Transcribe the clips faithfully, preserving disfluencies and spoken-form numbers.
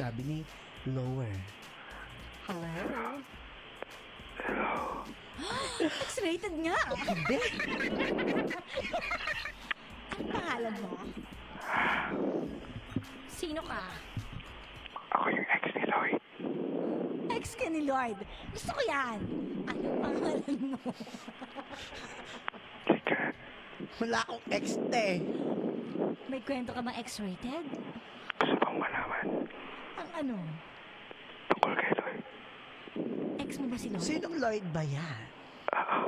sabi ni Lower. Hello? Hello? X-rated nga! Hindi! Ang pangalan mo? Sino ka? Ako yung ex ni Lloyd. Ex ka ni Lloyd? Gusto ko yan! Ano pangalan mo? Chica. Wala akong ex te. May kwento ka bang X-rated? Gusto pang malaman. Ang ano? Tungkol kay Lloyd. Ex mo ba si Lloyd? Sinong Lloyd ba yan? Oo.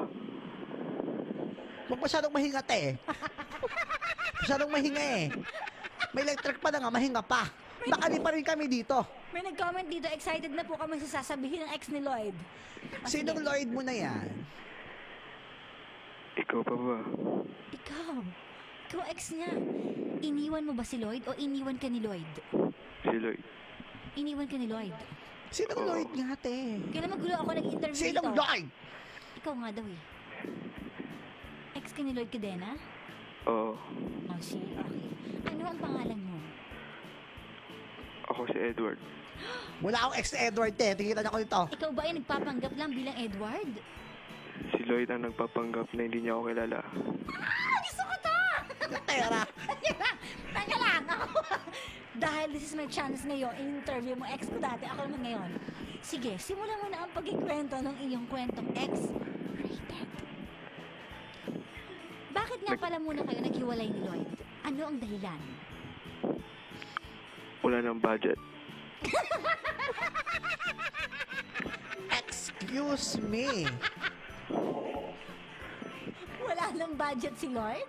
Huwag masyadong mahinga te. Masyadong mahinga eh. May electric pa na nga, mahinga pa. Baka di pa rin kami dito. May nag-comment dito, excited na po kami sa sasabihin ng ex ni Lloyd. Mas sinong Lloyd mo na yan? Ikaw pa ba? Ikaw? Ikaw ex niya. Iniwan mo ba si Lloyd o iniwan ka ni Lloyd? Si Lloyd. Iniwan ka ni Lloyd. Sinong oh. Lloyd nga, te? Kailan magulo ako nag-interview dito? Sinong Lloyd? Ikaw nga daw eh. Ex ka ni Lloyd Cadena? Oo. Oh. Oh, si... Okay. Ano ang pangalan mo? Ako si Edward. Wala akong ex ni Edward, te. Tingitan ako nito. Ikaw ba ay nagpapanggap lang bilang Edward? Si Lloyd ang nagpapanggap na hindi niya ako kilala. Ah! Gusto ko to! Tera! Teka lang! Ako! Dahil this is my chance ngayon, interview mo ex ko dati, ako naman ngayon. Sige, simulan mo na ang pagkikwento ng iyong kwentong ex-rated. Bakit nga pala muna kayo naghiwalay ni Lloyd? Ano ang dahilan? Wala ng budget. Excuse me! Wala ng budget si Lloyd?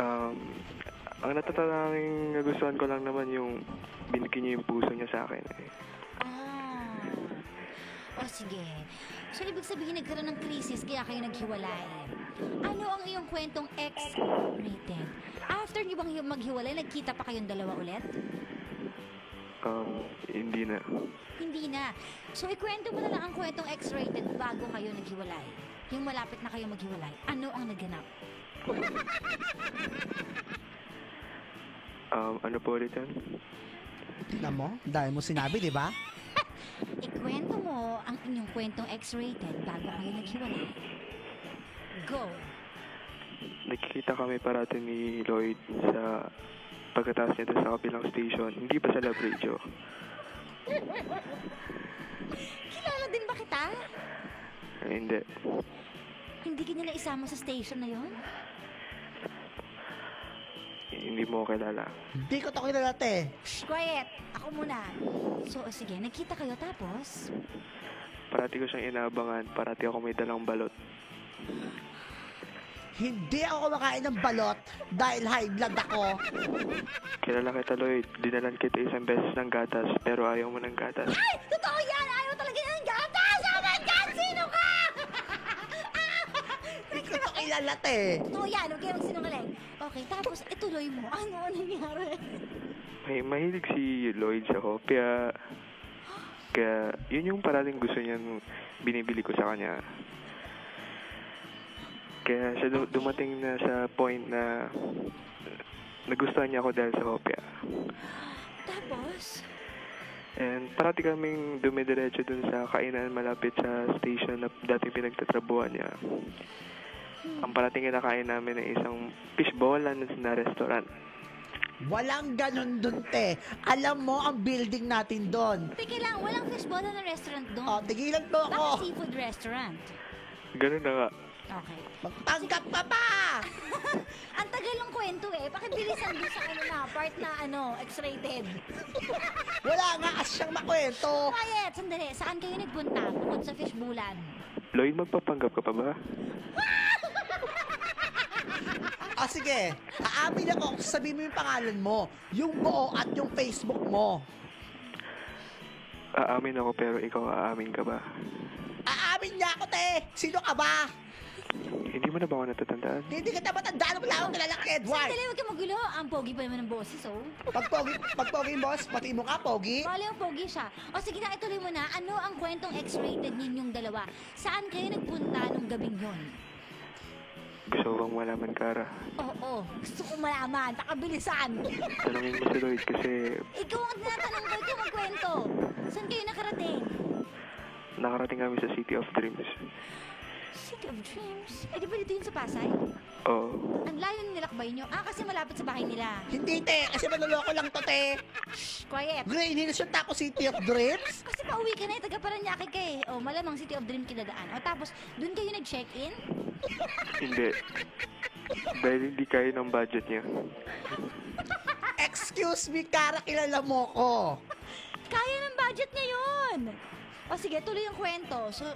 um, ang natatananging nagustuhan ko lang naman yung binigyan niya yung puso niya sa akin. Eh. Ah. O oh, sige. So, ibig sabihin nagkaroon ng crisis, kaya kayo naghiwalay. Ano ang iyong kwentong ex-rated? After niyo bang maghiwalay, nagkita pa kayong dalawa ulit? Um, hindi na. Hindi na. So, ikwento mo na lang ang kwentong X-rated bago kayo naghiwalay. Yung malapit na kayo maghiwalay. Ano ang naganap? um, ano po ulit yan? Tignan mo, dahil mo sinabi, di ba? Ikwento mo ang inyong kwentong X-rated bago kayo naghiwalay. Go! Nakikita kami parati ni Lloyd sa... pagkataas niya doon sa kabilang station, hindi pa sa Love Radio. Kilala din ba kita? Ay, hindi. Hindi ka nila isama sa station na yon? Hindi mo kilala. Hindi ko to kilala, te. Shh, quiet. Ako muna. So, oh, sige, nakita kayo tapos? Parati ko siyang inaabangan. Parati ako may dalang balot. Hindi ako kumakain ng balot dahil high blood ako. Kilala kita, Lloyd. Dinalan kita isang beses ng gatas, pero ayaw mo ng gatas. Ay! Totoo yan! Ayaw talaga ng gatas! Oh my God! Sino ka? Hindi ko ito kilalat eh. Totoo yan. Huwag kayo magsinungaling. Okay, tapos ituloy mo. Ano ang nangyari? May mahilig si Lloyd sa kopya. Kaya yun yung parating gusto niyang binibili ko sa kanya. Kaya siya du dumating na sa point na nagustuhan niya ako dahil sa kopya. Tapos? And parati kaming dumidiretso dun sa kainan malapit sa station na dating pinagtatrabuhan niya. Hmm. Ang parating kinakain namin ay isang fishbowl na restaurant. Walang ganun dun, te. Alam mo ang building natin dun. Teka lang, walang fishbowl na restaurant dun. Oh, tigilan mo ako. Bakit seafood restaurant? Ganun na nga. Okay. Magpanggap ka pa! Ang tagal ng kwento eh. Pakibilisan doon sa ano na, part na ano, X-rated. Wala nga, as siyang makwento. Quiet, sandali. Saan kayo nagpunta? Bukod sa fishbulan. Lloyd, magpapanggap ka pa ba? O oh, sige, haamin ako kung sabihin mo yung pangalan mo, yung buo at yung Facebook mo. Aamin ako pero ikaw aamin ka ba? Aamin niya ako, te! Sino ka ba? Hindi mo na ba ako natatandaan? Hindi ka na matandaan. Wala akong kilala kay Edward. Sandali, huwag ka magulo. Ang pogi pa naman ng boses, oh. Pag pogi, pag pogi yung boss, pati mo ka, pogi. Pali yung pogi siya. O sige na, ituloy mo na. Ano ang kwentong X-rated ninyong dalawa? Saan kayo nagpunta nung gabing yon? Gusto bang malaman, Kara? Oo, oo. Gusto kong malaman. Pakabilisan. Tanungin mo si Lloyd kasi... Ikaw ang tinatanong ko. Ikaw magkwento. Saan kayo nakarating? Nakarating kami sa City of Dreams. City of Dreams? Eh, di ba dito yun sa Pasay? Oo. Ang layo nilakbay nyo. Ah, kasi malapit sa bahay nila. Hindi, te. Kasi manloloko lang to, te. Shhh, quiet. Green Hills yung tako City of Dreams? Kasi pauwi ka na eh. Taga Paranaque ka eh. O, malamang City of Dreams kinadaan. O, tapos, dun kayo nag-check-in? Hindi. Dahil hindi kayo ng budget niya. Excuse me, Kara, kilala mo ko. Kaya ng budget niya yun. O, sige, tuloy yung kwento. So...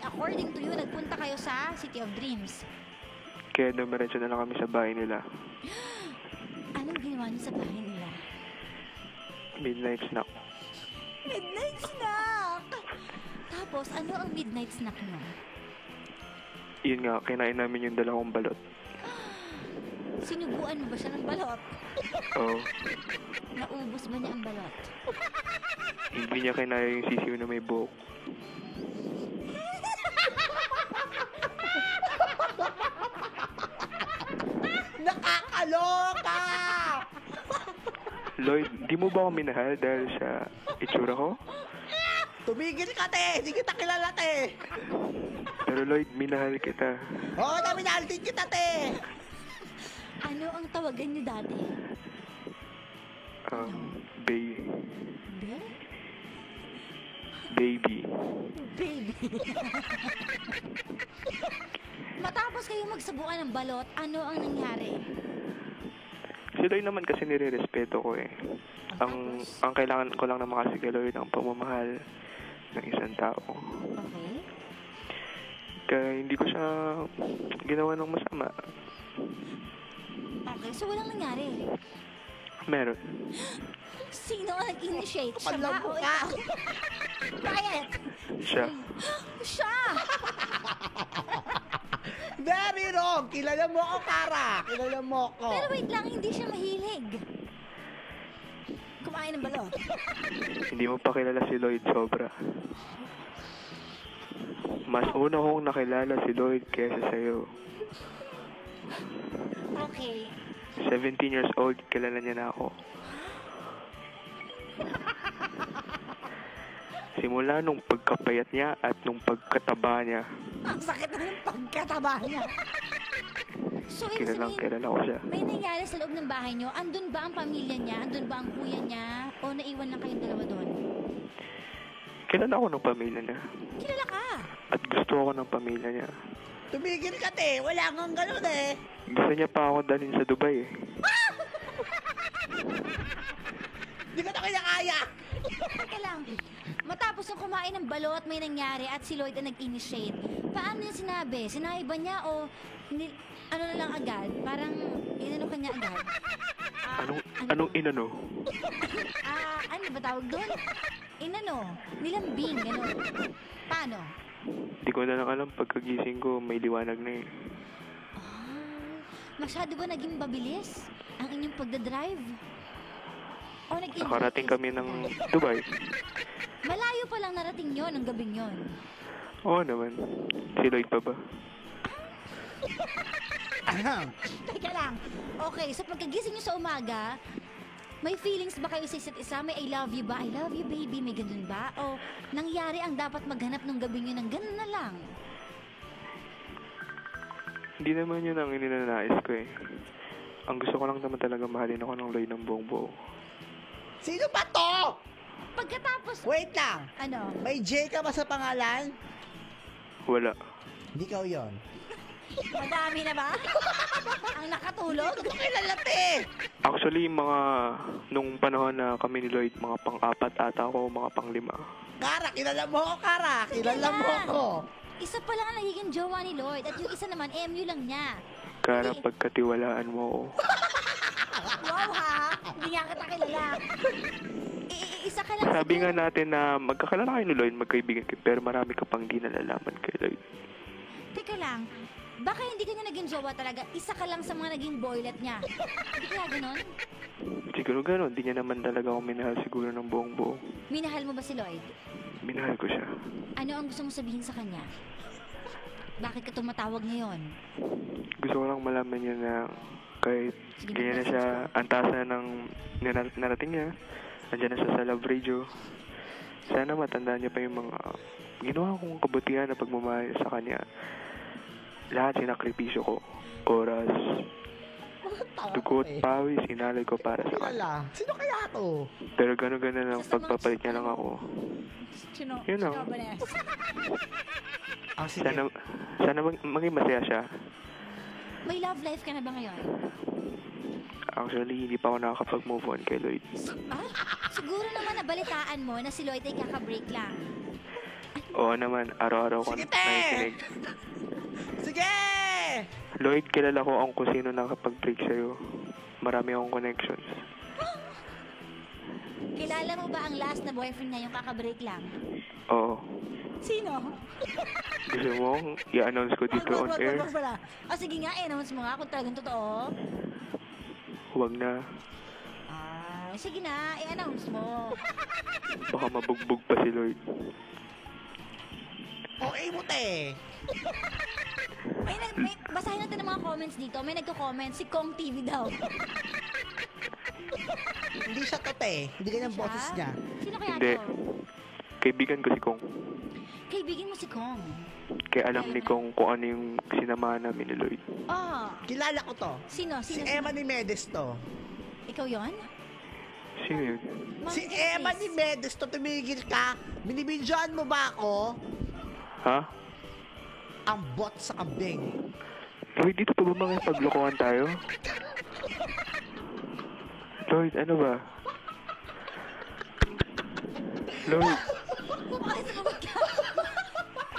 According to you, nagpunta kayo sa City of Dreams. Kaya dumiretso na lang kami sa bahay nila. Anong ginawa niyo sa bahay nila? Midnight snack. Midnight snack? Tapos, ano ang midnight snack niyo? Yun nga, kinain namin yung dalawang balot. Sinubuan mo ba siya ng balot? Oo. Naubos ba niya ang balot? Hindi niya kinaya yung sisiw na may buhok. Nakakaloka! Lloyd, di mo ba ako minahal dahil sa itsura ko? Tumigil ka, te! Di kita kilala, te! Pero Lloyd, minahal kita. Oo, na minahal din kita, te! Ano ang tawagan niyo dati? Um, baby. Baby? Baby. Baby. Matapos kayong magsabuan ng balot, ano ang nangyari? Si Lloyd naman kasi nire-respeto ko eh. Matapos? Ang ang kailangan ko lang naman kasi kay Lloyd ang pamamahal ng isang tao. Okay. Kaya hindi ko siya ginawa ng masama. Okay, so walang nangyari? Meron. Sino ang nag-initiate? Siya ba o ikaw? Quiet! Siya. Siya! Very wrong! Kilala mo ko, Kara! Kilala mo ko. Pero wait lang, hindi siya mahilig. Kumain ng balot. Hindi mo pa kilala si Lloyd sobra. Mas una kong nakilala si Lloyd kesa sa'yo. Okay. seventeen years old, kilala niya na ako. Simula nung pagkapayat niya at nung pagkataba niya. Ang sakit na ng pagkataba niya. So, kilalang kilala ko siya. May nangyari sa loob ng bahay niyo? Andun ba ang pamilya niya? Andun ba ang kuya niya? O naiwan lang kayong dalawa doon? Kilala ako ng pamilya niya. Kilala ka? At gusto ako ng pamilya niya. Tumigil ka, te. Wala kang ganun, eh. Gusto niya pa ako dalhin sa Dubai, eh. Hindi ko na kinakaya. Teka lang. Matapos ng kumain ng balot, may nangyari at si Lloyd ang nag-initiate. Paano niya sinabi? Sinabi ba niya o hindi, ano na lang agad? Parang inano ka niya agad? Uh, anong, ano? Anong inano? Ah, uh, ano ba tawag doon? Inano? Nilambing, gano'n. Paano? Hindi ko na lang alam, pagkagising ko, may liwanag na eh. Ah, masyado ba naging mabilis ang inyong pagdadrive? O nag-initiate? Nakarating kami ng Dubai. Malayo pa lang narating yon ang gabing yon. Oo naman. Si Lloyd pa ba? Teka lang. Okay, so pagkagising nyo sa umaga, may feelings ba kayo sa isa't isa? May I love you ba? I love you, baby. May ganun ba? O nangyari ang dapat maghanap nung gabi nyo ng ganun na lang? Hindi naman yun ang ininanais ko eh. Ang gusto ko lang naman talaga mahalin ako ng Lloyd ng buong buo. Sino ba to? Pagkatapos... Wait lang! Ano? May J ka ba sa pangalan? Wala. Hindi ka yun. Madami na ba? Ang nakatulog? Hindi ko kilala, te! Actually, mga... Nung panahon na kami ni Lloyd, mga pang-apat ata ako, mga pang-lima. Kara, kilala mo ko, Kara! Kilala mo ko! Isa pa lang ang nagiging jowa ni Lloyd at yung isa naman, M U lang niya. Kara, okay. Pagkatiwalaan mo ko. Wow, ha? Hindi nga kita kilala. I-isa ka lang Sabi nga natin na magkakalala kayo ni Lloyd, magkaibigan kayo, pero marami ka pang di nalalaman kay Lloyd. Teka lang, baka hindi ka niya naging jowa talaga, isa ka lang sa mga naging boylet niya. Hindi kaya ganun? Siguro ganun, hindi niya naman talaga ako minahal siguro ng buong buo. Minahal mo ba si Lloyd? Minahal ko siya. Ano ang gusto mo sabihin sa kanya? Bakit ka tumatawag ngayon? Gusto ko lang malaman niya na kahit ganyan na siya, antasa ng narating niya, nandiyan na siya sa Love Radio. Sana matandaan niya pa yung mga uh, ginawa kong kabutihan na pagmamahal sa kanya. Lahat sinakripisyo ko. Oras, dugot, pawis, inalay ko para sa kanya. Sino kaya to? Pero gano'n-gano'n lang, pagpapalit niya lang ako. Sino? Yun lang. Sana, sana mag maging masaya siya. May love life ka na ba ngayon? Actually, hindi pa ako nakakapag-move on kay Lloyd. Ah? Siguro naman nabalitaan mo na si Lloyd ay kakabreak lang. Oo naman, araw-araw ko nakikinig. Sige! Lloyd, kilala ko ang kusino nakapag-break sa'yo. Marami akong connections. Kilala mo ba ang last na boyfriend niya yung kakabreak lang? Oo. Sino? Gusto mo i-announce ko dito on air? O sige nga, i-announce mo nga kung talagang totoo. Huwag na. Ah, sige na, i-announce mo. Baka mabugbog pa si Lloyd. O, eh, mute! May, may, basahin natin ang mga comments dito. May nagko-comment, si Kong T V daw. Hindi siya tote. Hindi ganyan ang boses niya. Sino kaya ito? Hindi. Kaibigan ko si Kong. Kaibigan mo si Kong? Kaya alam ni Kong kung ano yung sinamahan namin ni Lloyd. Oh. Kilala ko to. Sino? Sino? Si Emman Jimenez to. Ikaw yon? Sino yun? Si Emman Jimenez to. Tumigil ka. Binibidyoan mo ba ako? Ha? Ang bot sa kambing. Lloyd, dito pa ba mga paglokohan tayo? Lloyd, ano ba? Lloyd.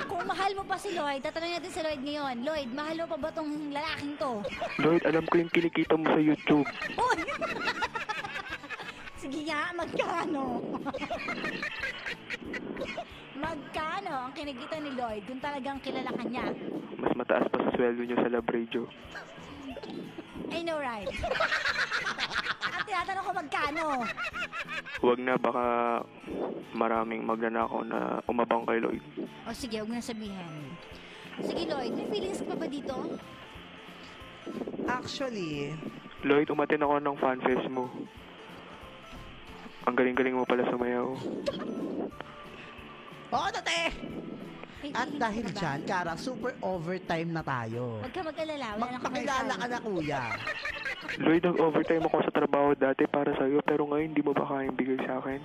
Kung mahal mo pa si Lloyd, tatanungin natin si Lloyd ngayon. Lloyd, mahal mo pa ba tong lalaking to? Lloyd, alam ko yung kinikita mo sa YouTube. Uy! Sige nga, magkano? Magkano ang kinikita ni Lloyd kung talagang kilala ka niya? Mas mataas pa sa sweldo niyo sa Labradio. I know, right? At tinatanong ko magkano? Huwag na, baka maraming magnanakaw na umabang kay Lloyd. O sige, huwag na sabihin. Sige, Lloyd, may feelings ka pa ba dito? Actually, Lloyd, umatin ako ng fanfest mo. Ang galing-galing mo pala sumayaw. Oo, tate! At dahil dyan, Kara, super overtime na tayo. Huwag ka mag-alala. Magpakilala ka na, kuya. Lloyd, nag-overtime ako sa trabaho dati para sa'yo, pero ngayon hindi mo ba kayang bigay sa akin?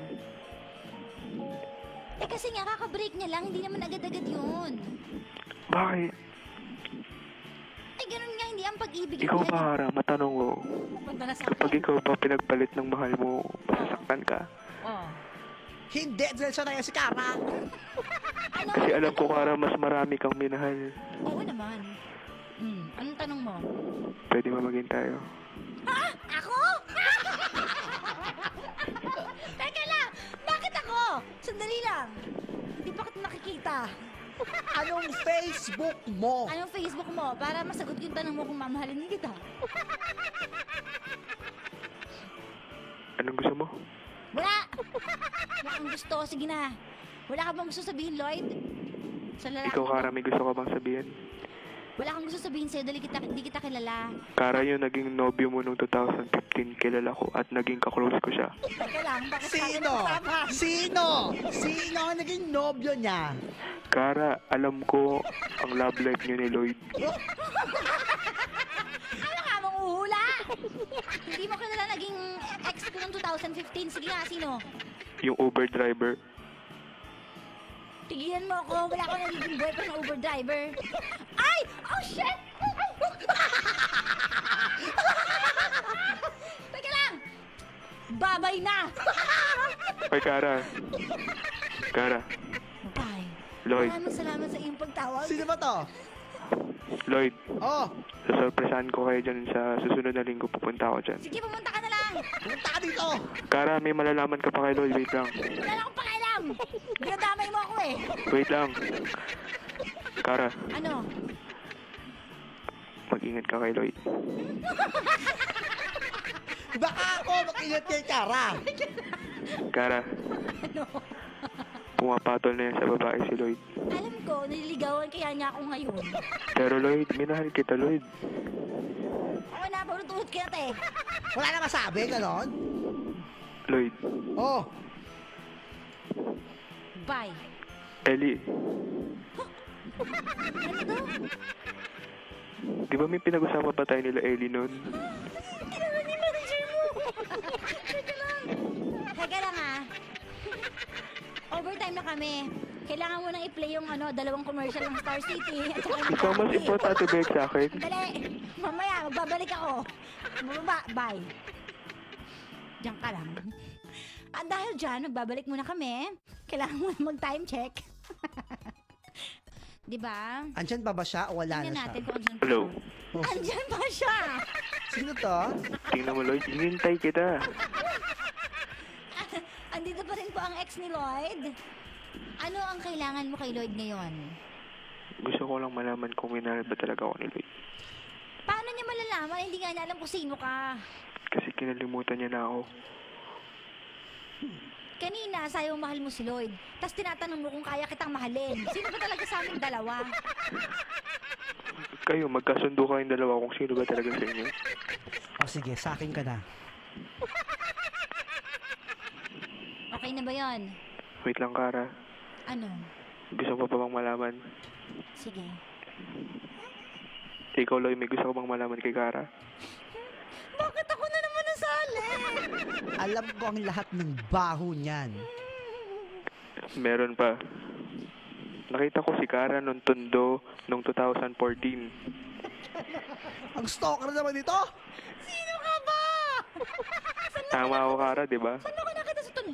Eh kasi nga, kakabreak niya lang, hindi naman agad-agad yun. Bakit? Eh ganun nga, hindi ang pag-ibig. Ikaw pa, Kara, matanong ko. Kapag ikaw pa pinagpalit ng mahal mo, masasaktan ka? Oo. Hindi, dahil siya na yan si Kara. Kasi alam ko, Kara, mas marami kang minahal. Oo naman. Hmm, anong tanong mo? Pwede mamagin tayo. Ha? Ako? Teka lang! Bakit ako? Sandali lang. Hindi pa kita nakikita. Anong Facebook mo? Anong Facebook mo? Para masagot yung tanong mo kung mamahalin kita. Anong gusto mo? Wala! Wala akong gusto. Sige na. Wala ka bang gusto sabihin, Lloyd? Sa lalaki. Ikaw, Kara, may gusto ka bang sabihin? Wala akong gusto sabihin sa'yo. Dali kita, di kita kilala. Kara, yung naging nobyo mo noong two thousand fifteen, kilala ko at naging kaklose ko siya. Teka lang, bakit sino? Sino? Sino ang naging nobyo niya? Kara, alam ko ang love life niyo ni Lloyd. Hula! Hindi mo kilala naging ex ko ng two thousand fifteen. Sige nga, sino? Yung Uber driver. Tigilan mo ako. Wala ko nagiging boyfriend na Uber driver. Ay! Oh, shit! Teka lang! Babay na! Ay, Kara. Kara. Bye. Lloyd. Maraming salamat sa iyong pagtawag. Sino ba to? Lloyd. Oh! Sasurpresahan ko kayo dyan sa susunod na linggo. Pupunta ako dyan. Sige, pumunta ka na lang. Punta ka dito! Kara, may malalaman ka pa kay Lloyd. Wait lang. Wala akong pakialam! Dinadamay mo ako eh. Wait lang. Kara. Ano? Mag-ingat ka kay Lloyd. Baka ako mag-ingat kay Kara. Kara. Ano? Pumapatol na yan sa babae si Lloyd. Alam ko, nililigawan kaya niya ako ngayon. Pero Lloyd, minahal kita, Lloyd. Ako na, parutuhod kita eh. Wala na masabi, ganon? Lloyd. Oh. Bye. Ellie. Ano to? Di ba may pinag-usama pa tayo nila Ellie nun? Kailangan ni manager mo. Teka lang. Teka lang ah. Overtime na kami. Kailangan mo nang i-play yung ano, dalawang commercial ng Star City. Ikaw mas importante ba yung sa akin? Dali. Mamaya, magbabalik ako. Mababa. Bye. Diyan ka lang. At dahil dyan, magbabalik muna kami. Kailangan mo nang mag-time check. Diba? Andyan pa ba siya o wala na, na siya? Hello? Oh. Andyan pa siya! Sino to? Tingnan mo, Lloyd. Hinintay kita. Andito pa rin po ang ex ni Lloyd. Ano ang kailangan mo kay Lloyd ngayon? Gusto ko lang malaman kung minahal ba talaga ako ni Lloyd. Paano niya malalaman? Hindi nga niya alam kung sino ka. Kasi kinalimutan niya na ako. Hmm. Kanina, sayo mahal mo si Lloyd. Tapos tinatanong mo kung kaya kitang mahalin. Sino ba talaga sa aming dalawa? Kayo, magkasundo kayong dalawa kung sino ba talaga sa inyo. O sige, sa akin ka na. Okay na ba yun? Wait lang, Kara. Ano? Gusto ko pa bang malaman? Sige. Ikaw, Lloyd, may gusto ko bang malaman kay Kara? Bakit ako na naman nasali? Alam ko ang lahat ng baho niyan. Meron pa. Nakita ko si Kara noong Tondo noong twenty fourteen. Ang stalker naman dito? Sino ka ba? Tama ako, Kara, di ba?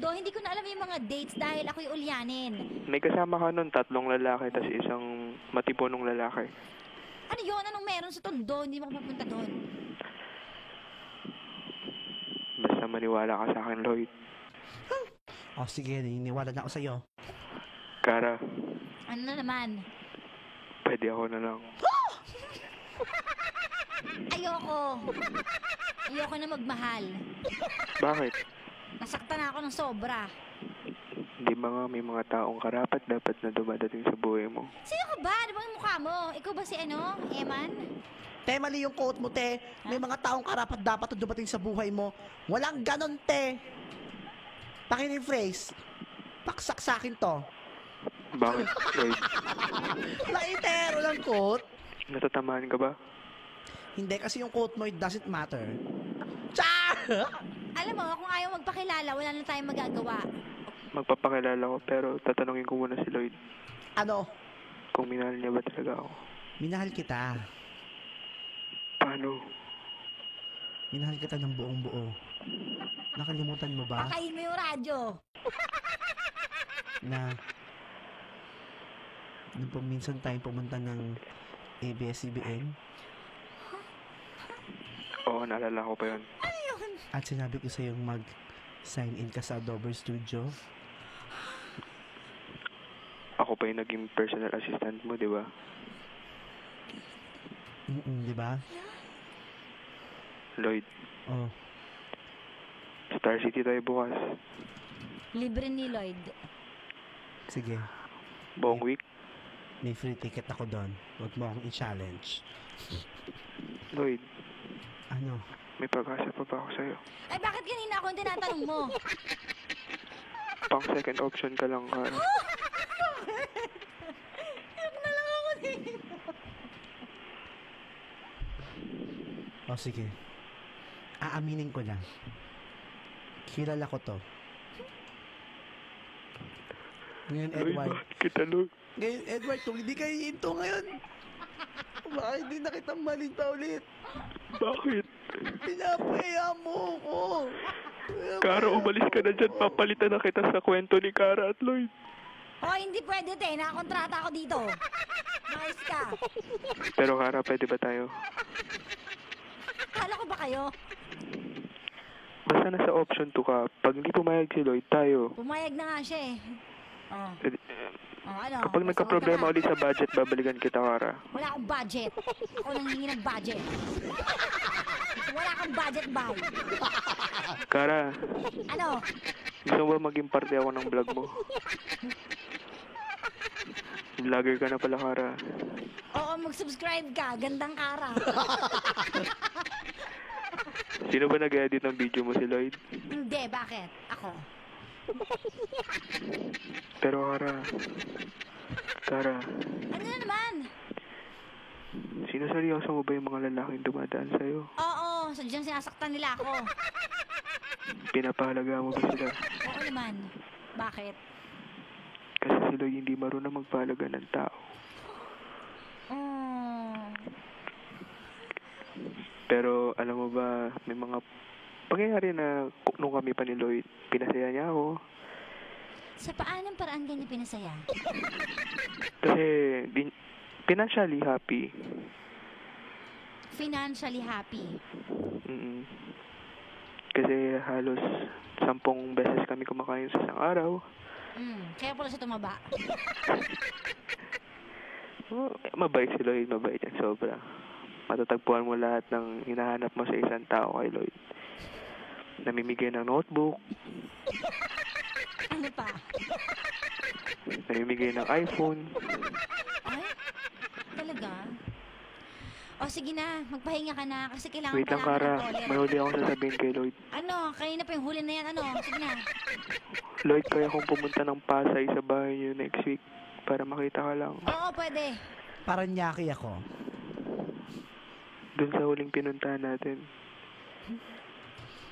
Do, hindi ko na alam yung mga dates dahil ako'y ulyanin. May kasama ka nun, tatlong lalaki, tas isang matipunong lalaki. Ano yun? Anong meron sa Tondo? Hindi mo pupunta doon. Basta maniwala ka sa akin, Lloyd. Huh? O oh, sige, niniwala na ako sa'yo. Kara. Ano na naman? Pwede ako na lang. Oh! Ayoko. Ayoko na magmahal. Bakit? Nasaktan ako ng sobra. Hindi ba nga may mga taong karapat dapat na dumadating sa buhay mo? Sino ka ba? Di ba yung mukha mo? Ikaw ba si ano? Eman? Te, mali yung quote mo, te. May huh? mga taong karapat dapat na dumating sa buhay mo. Walang ganon, te. Pakiniphrase. Paksak sa akin to. Bakit? Laiter, walang quote. Natatamaan ka ba? Hindi, kasi yung quote mo, it doesn't matter. Char! Alam mo, kung ayaw magpakilala, wala na tayong magagawa. Magpapakilala ko, pero tatanungin ko muna si Lloyd. Ano? Kung minahal niya ba talaga ako. Minahal kita. Paano? Minahal kita ng buong buo. Nakalimutan mo ba? Pakain mo yung radyo. Na, nung puminsan tayong pumunta ng A B S C B N? Oo, naalala ko pa yun. At sinabi ko sa'yo mag-sign in ka sa Adobe Studio. Ako pa yung naging personal assistant mo, di ba? Mm-mm, di ba? Lloyd. Oh. Star City tayo bukas. Libre ni Lloyd. Sige. Buong week? May free ticket ako doon. Huwag mo akong i-challenge. Lloyd. Ano? May pag-asa pa ba ako sa'yo? Ay, bakit ganina ako yung tinatanong mo? Pang second option ka lang, Kara. Iyak na lang ako dito. O, oh, sige. Aaminin ko na. Kilala ko to. Ngayon, Edward. Ay, bakit kita, Lloyd? Ngayon, Edward, kung hindi kayo into ngayon, baka hindi na kitang malita ulit. Bakit? Pinapaya mo ako. Pinapaya Kara, umalis ka na dyan. Papalitan na kita sa kwento ni Kara at Lloyd. Oh, hindi pwede, te. Nakakontrata ako dito. Nice ka. Pero Kara, pwede ba tayo? Kala ko ba kayo? Basta nasa option two ka, pag hindi pumayag si Lloyd, tayo. Pumayag na nga siya eh. Oh. Eh, oh, ano? Kapag nagka-problema ulit sa budget, babalikan kita, Kara. Wala akong budget. Ako nang hingi ng budget. Wala akong budget, bye. Kara. Ano? Gusto mo maging parte ako ng vlog mo? Vlogger ka na pala, Kara. Oo, mag-subscribe ka. Gandang Kara. Sino ba nag-edit ng video mo, si Lloyd? Hindi, bakit? Ako. Pero, Kara. Kara. Ano na naman? Sinaseryoso mo ba yung mga lalaking dumadaan sa'yo? Oo, sadyang sinasaktan nila ako. Pinapahalaga mo ba sila? Oo naman. Bakit? Kasi si Lloyd hindi marunong magpahalaga ng tao. Mm. Pero alam mo ba, may mga pangyayari na nung kami pa ni Lloyd, pinasaya niya ako. Sa paanong paraan ganyan pinasaya? Kasi din, financially happy. Financially happy? Mm-mm. Kasi halos sampung beses kami kumakain sa isang araw. Mm, kaya pala siya tumaba. Oh, mabait si Lloyd, mabait yan sobra. Matatagpuan mo lahat ng hinahanap mo sa isang tao kay Lloyd. Namimigay ng notebook. Ano pa? Namimigay ng iPhone. Ay? Talaga? O sige na, magpahinga ka na kasi kailangan wait lang, Kara. May huli akong sasabihin kay Lloyd. Ano? Kanina pa yung huli na yan. Ano? Sige na. Lloyd, kaya akong pumunta ng Pasay sa bahay niyo next week para makita ka lang. Oo, pwede. Paranyaki ako. Doon sa huling pinuntahan natin.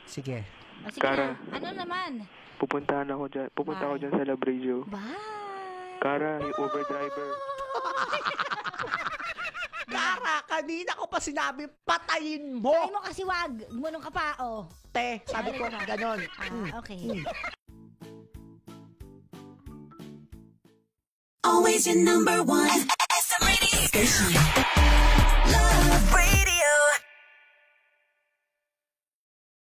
Sige. Oh, sige Kara, na. Ano naman? Pupuntahan ako dyan. Pupunta bye. Ako dyan sa Labradio. Bye! Kara, yung Uber driver. Kara, kanina ko pa sinabi, patayin mo! Patayin mo kasi wag. Gumunong ka pa, oh. Te, sabi ko, ganon. Ah, okay. Mm. Always your number one. Station. Love Radio.